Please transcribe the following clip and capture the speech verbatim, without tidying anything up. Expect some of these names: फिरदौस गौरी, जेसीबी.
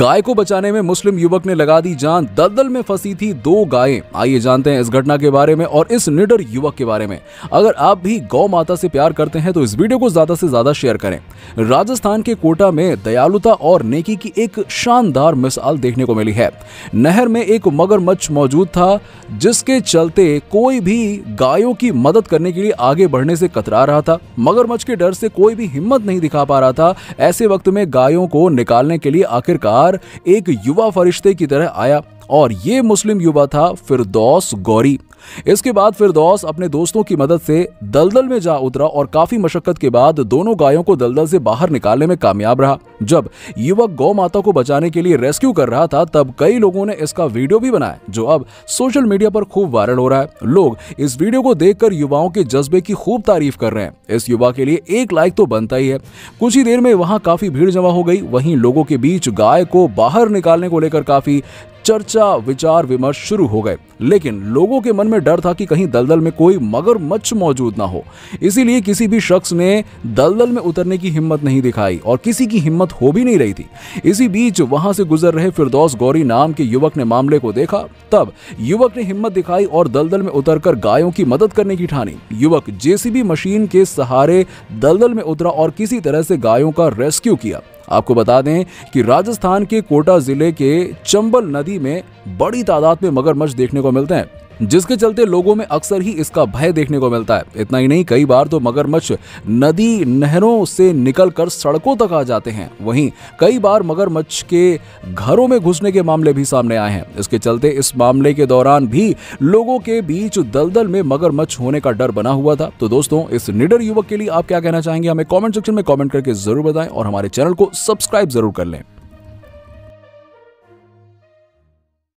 गाय को बचाने में मुस्लिम युवक ने लगा दी जान, दलदल में फंसी थी दो गायें। आइए जानते हैं इस घटना के बारे में और इस निडर युवक के बारे में। अगर आप भी गौ माता से प्यार करते हैं तो इस वीडियो को ज्यादा से ज्यादा शेयर करें। राजस्थान के कोटा में दयालुता और नेकी की एक शानदार मिसाल देखने को मिली है। नहर में एक मगरमच्छ मौजूद था जिसके चलते कोई भी गायों की मदद करने के लिए आगे बढ़ने से कतरा रहा था। मगरमच्छ के डर से कोई भी हिम्मत नहीं दिखा पा रहा था। ऐसे वक्त में गायों को निकालने के लिए आखिरकार एक युवा फरिश्ते की तरह आया और ये मुस्लिम युवा था फिरदौस गौरी। इसके बाद फिरदौस अपने दोस्तों की मदद से दलदल में जा उतरा और काफी मशक्कत के बाद दोनों गायों को दलदल से बाहर निकालने में कामयाब रहा। जब युवक गौ माता को बचाने के लिए रेस्क्यू कर रहा था तब कई लोगों ने इसका वीडियो भी बनाया जो अब सोशल मीडिया पर खूब वायरल हो रहा है। लोग इस वीडियो को देखकर युवाओं के जज्बे की खूब तारीफ कर रहे हैं। इस युवा के लिए एक लाइक तो बनता ही है। कुछ ही देर में वहां काफी भीड़ जमा हो गई। वहीं लोगों के बीच गाय को बाहर निकालने को लेकर काफी चर्चा विचार विमर्श शुरू हो गए, लेकिन लोगों के मन में डर था कि कहीं दलदल में कोई मगरमच्छ मौजूद ना हो। इसीलिए किसी भी शख्स ने दलदल में उतरने की हिम्मत नहीं दिखाई और किसी की हिम्मत हो भी नहीं रही थी। इसी बीच वहां से गुजर रहे फिरदौस गौरी नाम के युवक ने मामले को देखा। तब युवक ने हिम्मत दिखाई और दलदल में उतरकर गायों की मदद करने की ठानी। युवक जेसीबी मशीन के सहारे दलदल में उतरा और किसी तरह से गायों का रेस्क्यू किया। आपको बता दें कि राजस्थान के कोटा जिले के चंबल नदी में बड़ी तादाद में मगरमच्छ देखने को मिलते हैं, जिसके चलते लोगों में अक्सर ही इसका भय देखने को मिलता है। इतना ही नहीं, कई बार तो मगरमच्छ नदी नहरों से निकलकर सड़कों तक आ जाते हैं। वहीं कई बार मगरमच्छ के घरों में घुसने के मामले भी सामने आए हैं। इसके चलते इस मामले के दौरान भी लोगों के बीच दलदल में मगरमच्छ होने का डर बना हुआ था। तो दोस्तों, इस निडर युवक के लिए आप क्या कहना चाहेंगे, हमें कॉमेंट सेक्शन में कॉमेंट करके जरूर बताएं और हमारे चैनल को सब्सक्राइब जरूर कर लें।